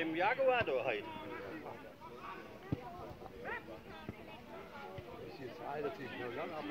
Im Jaguar da heute. Das ist alles nicht nur lang, aber